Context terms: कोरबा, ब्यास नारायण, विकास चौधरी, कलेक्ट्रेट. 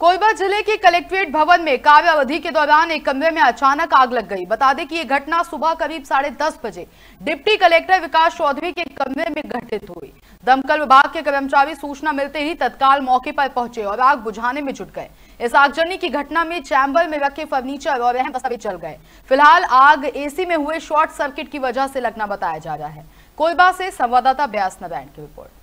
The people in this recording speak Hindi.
कोरबा जिले के कलेक्ट्रेट भवन में कार्यावधि के दौरान एक कमरे में अचानक आग लग गई। बता दें कि ये घटना सुबह करीब 10:30 बजे डिप्टी कलेक्टर विकास चौधरी के कमरे में घटित हुई। दमकल विभाग के कर्मचारी सूचना मिलते ही तत्काल मौके पर पहुंचे और आग बुझाने में जुट गए। इस आगजनी की घटना में चैंबर में रखे फर्नीचर और अहम दस्तावेज जल गए। फिलहाल आग एसी में हुए शॉर्ट सर्किट की वजह से लगना बताया जा रहा है। कोरबा से संवाददाता ब्यास नारायण की रिपोर्ट।